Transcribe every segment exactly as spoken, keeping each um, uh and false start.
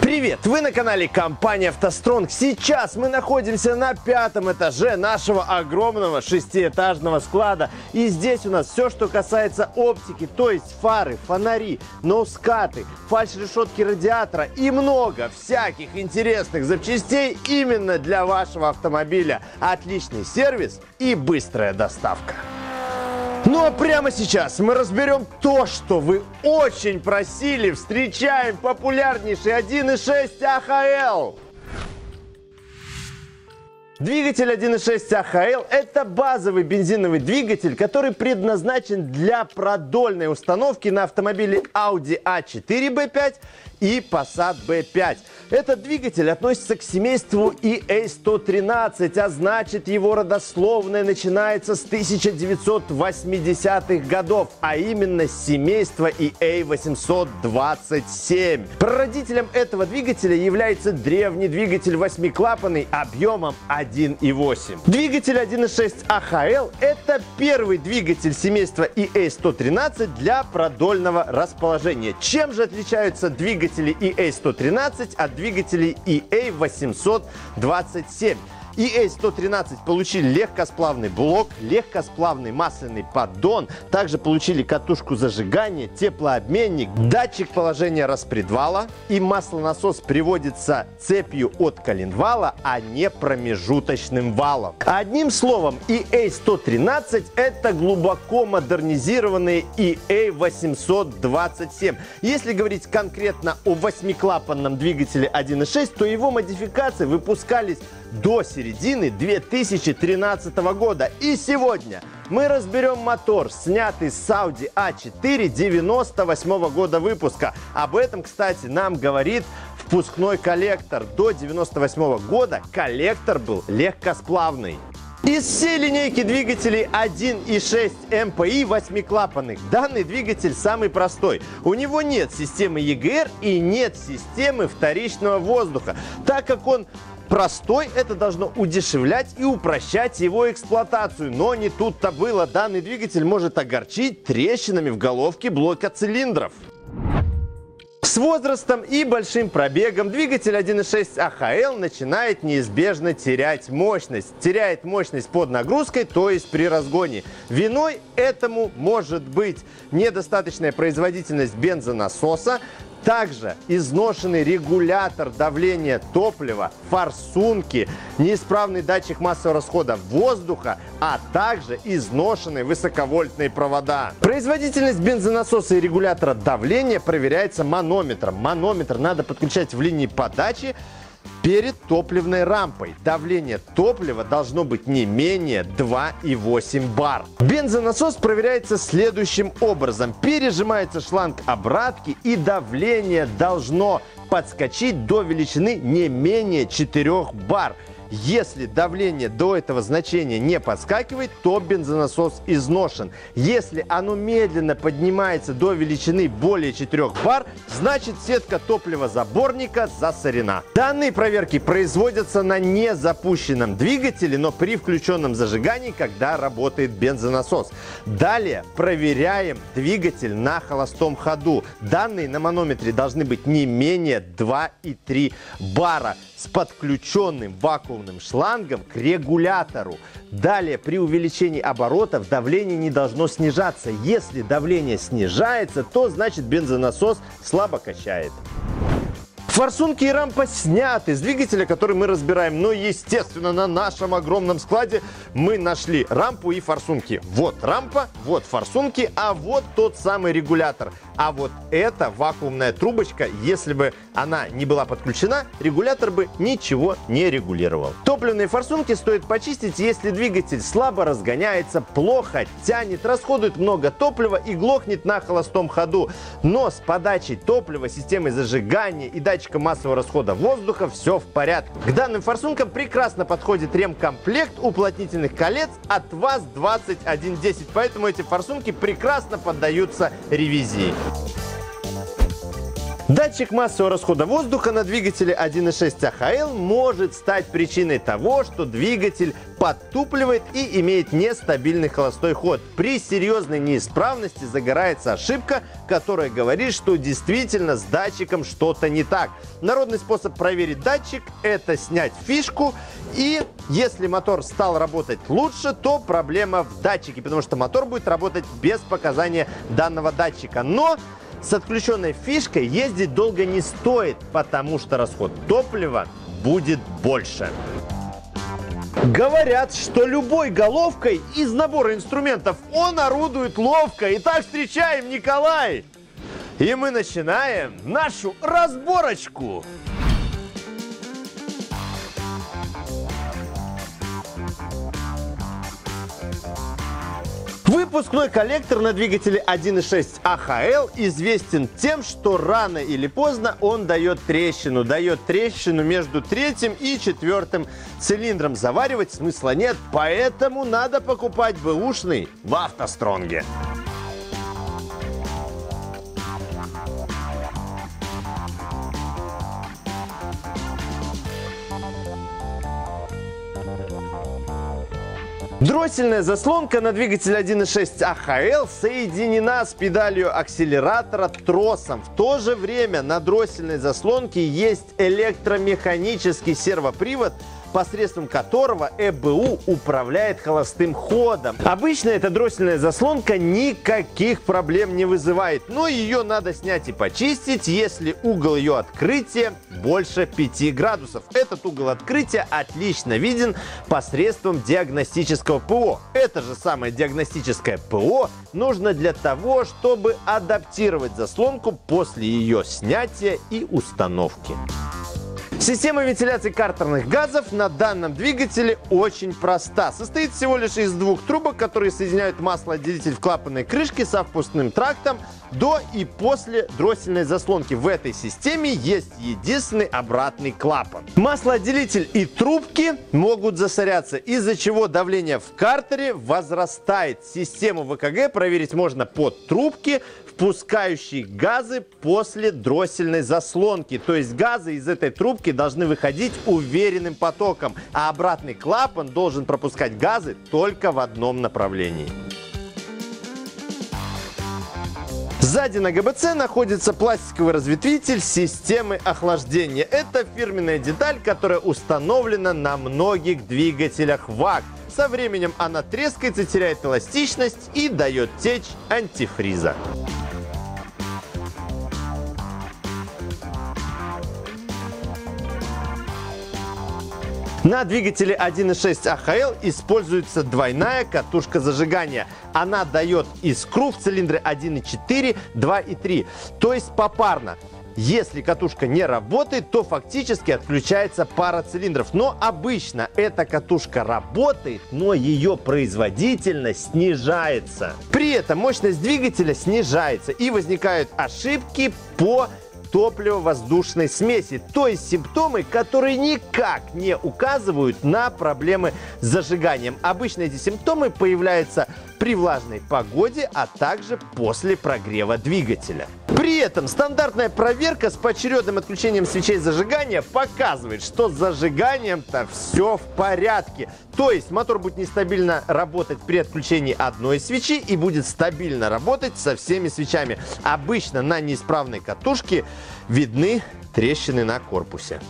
Привет! Вы на канале компании «АвтоСтронг». Сейчас мы находимся на пятом этаже нашего огромного шестиэтажного склада. И здесь у нас все, что касается оптики, то есть фары, фонари, ноускаты, фальш-решетки радиатора и много всяких интересных запчастей именно для вашего автомобиля. Отличный сервис и быстрая доставка. Ну а прямо сейчас мы разберем то, что вы очень просили. Встречаем популярнейший один и шесть А Х Л. Двигатель один и шесть А Х Л – это базовый бензиновый двигатель, который предназначен для продольной установки на автомобиле Audi А четыре Б пять и Passat Б пять. Этот двигатель относится к семейству И Эй сто тринадцать, а значит, его родословная начинается с тысяча девятьсот восьмидесятых годов, а именно семейство И Эй восемьсот двадцать семь. Прародителем этого двигателя является древний двигатель восьмиклапанный объемом один и восемь. Двигатель один и шесть А Х Л – это первый двигатель семейства И Эй сто тринадцать для продольного расположения. Чем же отличаются двигатели И Эй сто тринадцать от двигателей И Эй восемьсот двадцать семь. И Эй сто тринадцать получили легкосплавный блок, легкосплавный масляный поддон, также получили катушку зажигания, теплообменник, датчик положения распредвала, и маслонасос приводится цепью от коленвала, а не промежуточным валом. Одним словом, И Эй сто тринадцать – это глубоко модернизированный И Эй восемьсот двадцать семь. Если говорить конкретно о восьмиклапанном двигателе один и шесть, то его модификации выпускались до середины две тысячи тринадцатого года. И сегодня мы разберем мотор, снятый с Audi А четыре девяносто восьмого года выпуска. Об этом, кстати, нам говорит впускной коллектор. До девяносто восьмого года коллектор был легкосплавный. Из всей линейки двигателей один и шесть эм пэ и восьмиклапанных данный двигатель самый простой. У него нет системы И Джи Ар и нет системы вторичного воздуха. Так как он простой, это должно удешевлять и упрощать его эксплуатацию. Но не тут-то было. Данный двигатель может огорчить трещинами в головке блока цилиндров. С возрастом и большим пробегом двигатель один и шесть А Х Л начинает неизбежно терять мощность. Теряет мощность под нагрузкой, то есть при разгоне. Виной этому может быть недостаточная производительность бензонасоса, также изношенный регулятор давления топлива, форсунки, неисправный датчик массового расхода воздуха, а также изношенные высоковольтные провода. Производительность бензонасоса и регулятора давления проверяется манометром. Манометр надо подключать в линии подачи перед топливной рампой. Давление топлива должно быть не менее двух и восьми десятых бар. Бензонасос проверяется следующим образом. Пережимается шланг обратки, и давление должно подскочить до величины не менее четырёх бар. Если давление до этого значения не подскакивает, то бензонасос изношен. Если оно медленно поднимается до величины более четырёх бар, значит, сетка топливозаборника засорена. Данные проверки производятся на незапущенном двигателе, но при включенном зажигании, когда работает бензонасос. Далее проверяем двигатель на холостом ходу. Данные на манометре должны быть не менее двух и трёх десятых бара с подключенным вакуумом шлангом к регулятору. Далее при увеличении оборотов давление не должно снижаться. Если давление снижается, то значит бензонасос слабо качает. Форсунки и рампа сняты с двигателя, который мы разбираем. Но, естественно, на нашем огромном складе мы нашли рампу и форсунки. Вот рампа, вот форсунки, а вот тот самый регулятор. А вот эта вакуумная трубочка, если бы она не была подключена, регулятор бы ничего не регулировал. Топливные форсунки стоит почистить, если двигатель слабо разгоняется, плохо тянет, расходует много топлива и глохнет на холостом ходу. Но с подачей топлива, системой зажигания и датчиком массового расхода воздуха все в порядке. К данным форсункам прекрасно подходит ремкомплект уплотнительных колец от ВАЗ двадцать один десять, поэтому эти форсунки прекрасно поддаются ревизии. Датчик массового расхода воздуха на двигателе один и шесть А Х Л может стать причиной того, что двигатель подтупливает и имеет нестабильный холостой ход. При серьезной неисправности загорается ошибка, которая говорит, что действительно с датчиком что-то не так. Народный способ проверить датчик – это снять фишку, и если мотор стал работать лучше, то проблема в датчике, потому что мотор будет работать без показания данного датчика. Но с отключенной фишкой ездить долго не стоит, потому что расход топлива будет больше. Говорят, что любой головкой из набора инструментов он орудует ловко. Итак, встречаем Николая. И мы начинаем нашу разборочку. Выпускной коллектор на двигателе один и шесть А Х Л известен тем, что рано или поздно он дает трещину. Дает трещину между третьим и четвертым цилиндром. Заваривать смысла нет, поэтому надо покупать бэушный в «АвтоСтронге». Дроссельная заслонка на двигатель один и шесть А Х Л соединена с педалью акселератора тросом. В то же время на дроссельной заслонке есть электромеханический сервопривод, посредством которого Э Б У управляет холостым ходом. Обычно эта дроссельная заслонка никаких проблем не вызывает, но ее надо снять и почистить, если угол ее открытия больше пяти градусов. Этот угол открытия отлично виден посредством диагностического ПО. Это же самое диагностическое ПО нужно для того, чтобы адаптировать заслонку после ее снятия и установки. Система вентиляции картерных газов на данном двигателе очень проста. Состоит всего лишь из двух трубок, которые соединяют маслоотделитель в клапанной крышке со впускным трактом до и после дроссельной заслонки. В этой системе есть единственный обратный клапан. Маслоотделитель и трубки могут засоряться, из-за чего давление в картере возрастает. Систему В К Г проверить можно по трубке, впускающей газы после дроссельной заслонки. То есть газы из этой трубки должны выходить уверенным потоком, а обратный клапан должен пропускать газы только в одном направлении. Сзади на Г Б Ц находится пластиковый разветвитель системы охлаждения. Это фирменная деталь, которая установлена на многих двигателях ВАК. Со временем она трескается, теряет эластичность и дает течь антифриза. На двигателе один и шесть А Х Л используется двойная катушка зажигания. Она дает искру в цилиндры один и четыре, два и три, то есть попарно. Если катушка не работает, то фактически отключается пара цилиндров. Но обычно эта катушка работает, но ее производительность снижается. При этом мощность двигателя снижается и возникают ошибки по топливо-воздушной смеси, то есть симптомы, которые никак не указывают на проблемы с зажиганием. Обычно эти симптомы появляются при влажной погоде, а также после прогрева двигателя. При этом стандартная проверка с поочередным отключением свечей зажигания показывает, что с зажиганием-то все в порядке. То есть мотор будет нестабильно работать при отключении одной свечи и будет стабильно работать со всеми свечами. Обычно на неисправной катушке видны трещины на корпусе.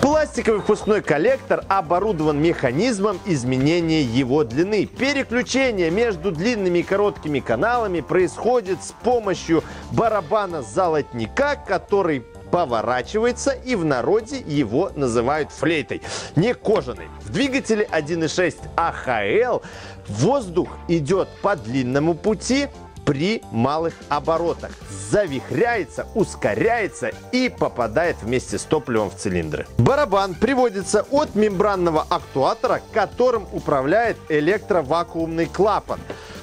Пластиковый впускной коллектор оборудован механизмом изменения его длины. Переключение между длинными и короткими каналами происходит с помощью барабана золотника, который поворачивается, и в народе его называют флейтой. Не кожаный. В двигателе один и шесть А Х Л воздух идет по длинному пути при малых оборотах, завихряется, ускоряется и попадает вместе с топливом в цилиндры. Барабан приводится от мембранного актуатора, которым управляет электровакуумный клапан.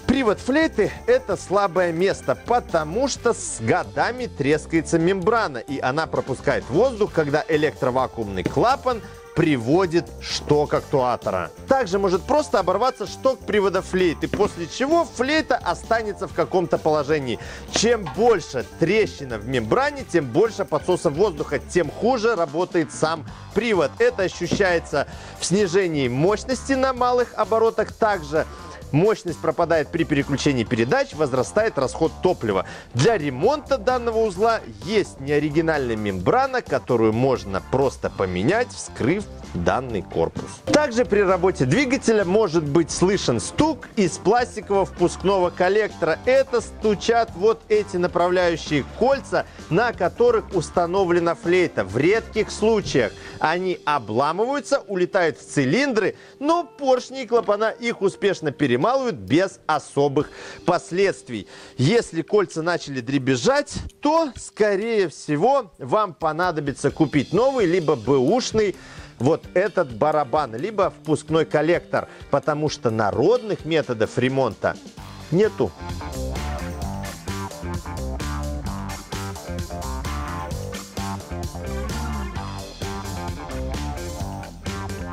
Привод флейты – это слабое место, потому что с годами трескается мембрана, и она пропускает воздух, когда электровакуумный клапан приводит шток актуатора. Также может просто оборваться шток привода флейты, после чего флейта останется в каком-то положении. Чем больше трещина в мембране, тем больше подсоса воздуха, тем хуже работает сам привод. Это ощущается в снижении мощности на малых оборотах. Также мощность пропадает при переключении передач, возрастает расход топлива. Для ремонта данного узла есть неоригинальная мембрана, которую можно просто поменять, вскрыв данный корпус. Также при работе двигателя может быть слышен стук из пластикового впускного коллектора. Это стучат вот эти направляющие кольца, на которых установлена флейта. В редких случаях они обламываются, улетают в цилиндры, но поршни и клапана их успешно перемалывают без особых последствий. Если кольца начали дребезжать, то, скорее всего, вам понадобится купить новый, либо бэушный, вот этот барабан, либо впускной коллектор, потому что народных методов ремонта нету.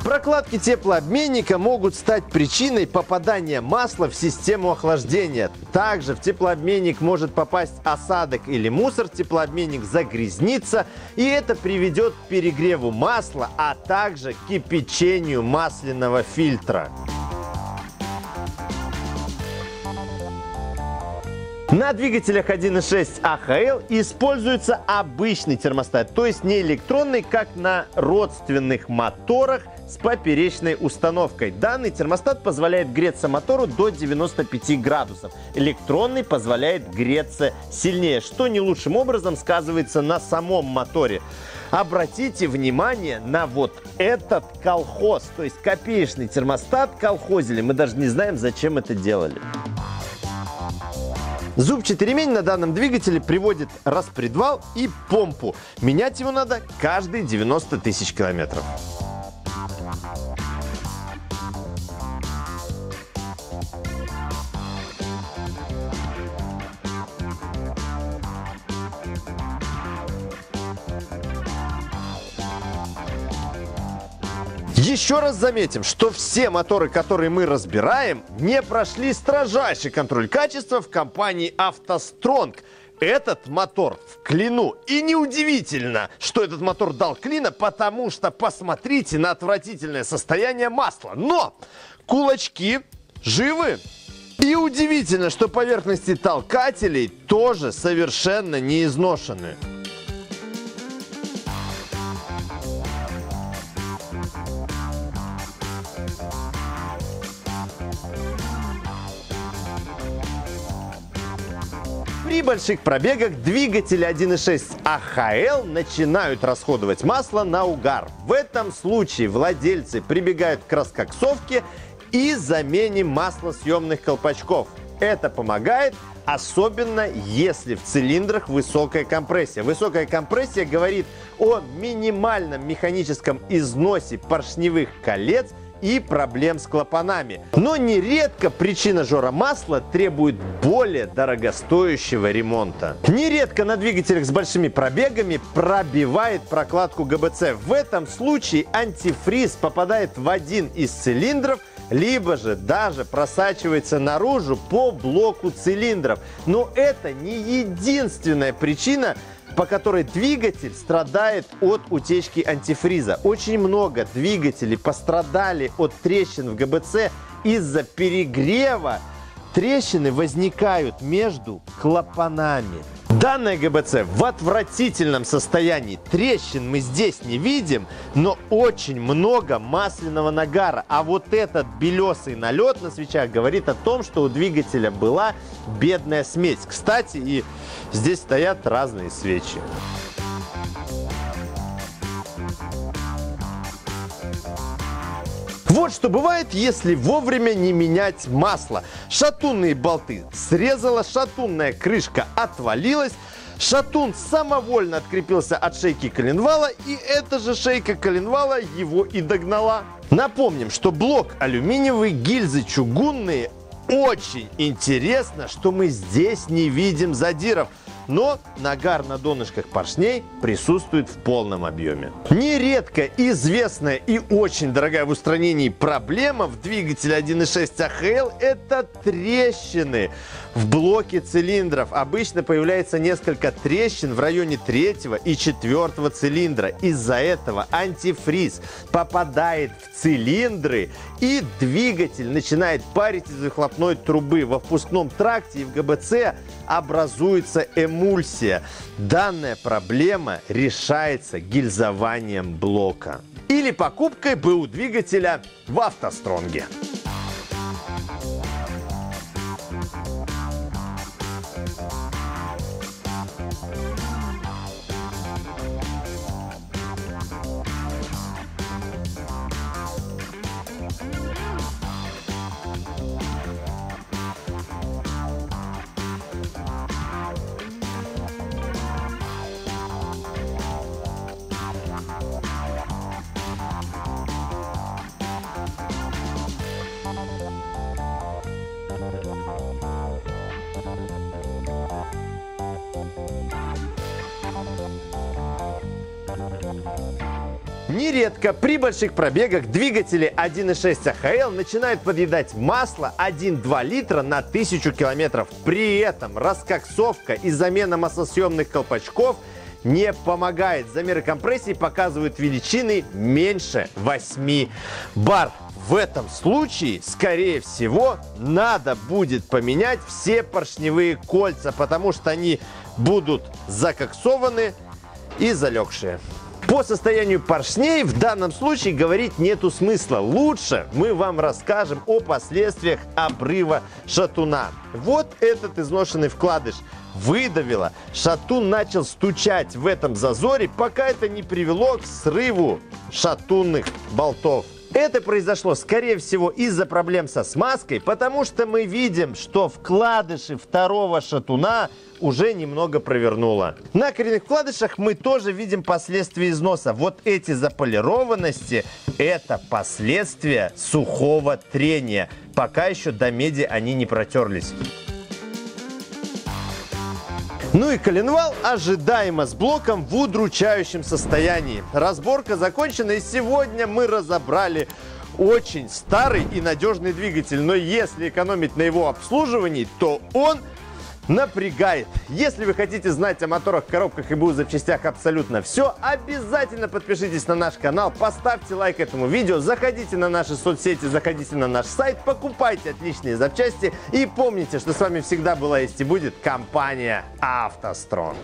Прокладки теплообменника могут стать причиной попадания масла в систему охлаждения. Также в теплообменник может попасть осадок или мусор, теплообменник загрязнится, и это приведет к перегреву масла, а также к кипячению масляного фильтра. На двигателях один и шесть А Х Л используется обычный термостат, то есть не электронный, как на родственных моторах с поперечной установкой. Данный термостат позволяет греться мотору до девяноста пяти градусов. Электронный позволяет греться сильнее, что не лучшим образом сказывается на самом моторе. Обратите внимание на вот этот колхоз, то есть копеечный термостат колхозили. Мы даже не знаем, зачем это делали. Зубчатый ремень на данном двигателе приводит распредвал и помпу. Менять его надо каждые девяносто тысяч километров. Еще раз заметим, что все моторы, которые мы разбираем, не прошли строжайший контроль качества в компании «АвтоСтронг». Этот мотор в клину. И неудивительно, что этот мотор дал клина, потому что посмотрите на отвратительное состояние масла. Но кулачки живы. И удивительно, что поверхности толкателей тоже совершенно не изношены. При больших пробегах двигатели один и шесть А Х Л начинают расходовать масло на угар. В этом случае владельцы прибегают к раскоксовке и замене маслосъемных колпачков. Это помогает, особенно если в цилиндрах высокая компрессия. Высокая компрессия говорит о минимальном механическом износе поршневых колец и проблем с клапанами. Но нередко причина жора масла требует более дорогостоящего ремонта. Нередко на двигателях с большими пробегами пробивает прокладку Г Б Ц. В этом случае антифриз попадает в один из цилиндров, либо же даже просачивается наружу по блоку цилиндров. Но это не единственная причина, по которой двигатель страдает от утечки антифриза. Очень много двигателей пострадали от трещин в Г Б Ц из-за перегрева. Трещины возникают между клапанами. Данная Г Б Ц в отвратительном состоянии. Трещин мы здесь не видим, но очень много масляного нагара. А вот этот белесый налет на свечах говорит о том, что у двигателя была бедная смесь. Кстати, и здесь стоят разные свечи. Вот что бывает, если вовремя не менять масло. Шатунные болты срезала, шатунная крышка отвалилась, шатун самовольно открепился от шейки коленвала, и эта же шейка коленвала его и догнала. Напомним, что блок алюминиевый, гильзы чугунные, очень интересно, что мы здесь не видим задиров. Но нагар на донышках поршней присутствует в полном объеме. Нередко известная и очень дорогая в устранении проблема в двигателе один и шесть А Х Л – это трещины в блоке цилиндров. Обычно появляется несколько трещин в районе третьего и четвертого цилиндра. Из-за этого антифриз попадает в цилиндры, и двигатель начинает парить из выхлопной трубы. Во впускном тракте и в ГБЦ образуется эмульсия. Эмульсия. Данная проблема решается гильзованием блока или покупкой БУ двигателя в АвтоСтронге. Нередко при больших пробегах двигатели один и шесть А Х Л начинают подъедать масло один-два литра на тысячу километров. При этом раскоксовка и замена маслосъемных колпачков не помогает. Замеры компрессии показывают величины меньше восьми бар. В этом случае, скорее всего, надо будет поменять все поршневые кольца, потому что они будут закоксованы и залегшие. По состоянию поршней в данном случае говорить нету смысла. Лучше мы вам расскажем о последствиях обрыва шатуна. Вот этот изношенный вкладыш выдавило. Шатун начал стучать в этом зазоре, пока это не привело к срыву шатунных болтов. Это произошло, скорее всего, из-за проблем со смазкой, потому что мы видим, что вкладыши второго шатуна уже немного провернуло. На коренных вкладышах мы тоже видим последствия износа. Вот эти заполированности – это последствия сухого трения. Пока еще до меди они не протерлись. Ну и коленвал ожидаемо с блоком в удручающем состоянии. Разборка закончена, и сегодня мы разобрали очень старый и надежный двигатель. Но если экономить на его обслуживании, то он напрягает. Если вы хотите знать о моторах, коробках и БУ запчастях абсолютно все, обязательно подпишитесь на наш канал, поставьте лайк этому видео, заходите на наши соцсети, заходите на наш сайт, покупайте отличные запчасти и помните, что с вами всегда была есть и будет компания «АвтоСтронг».